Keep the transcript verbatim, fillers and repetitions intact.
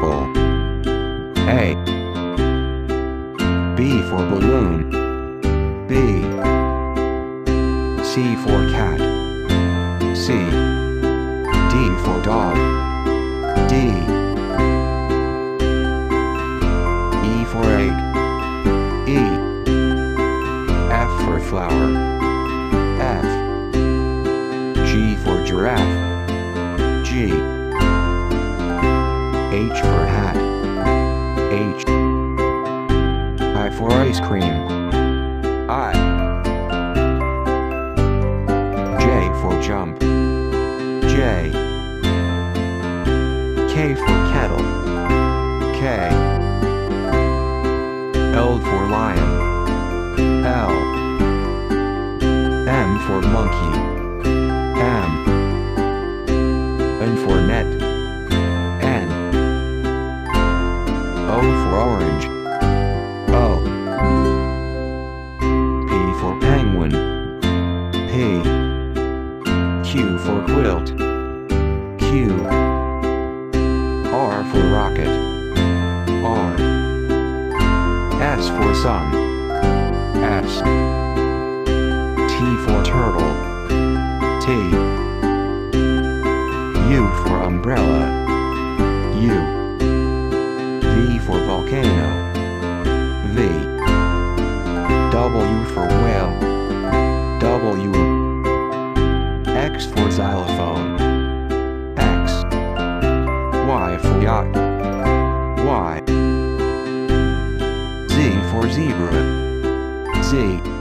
apple. A. B for balloon. B. C for cat. C. D for dog. D. E for egg. E. F for flower. F. G for giraffe. G. H for hat. H. I for ice cream. I. J for jump. J. K for kettle. K. L for lion. L. M for monkey. M. N for net. O for orange. O. P for penguin. P. Q for quilt. Q. R for rocket. R. S for sun. S. T for turtle. T. U for umbrella. U. V for volcano. V. W for whale. W. X for xylophone. X. Y for yacht. Y. Z for zebra. Z.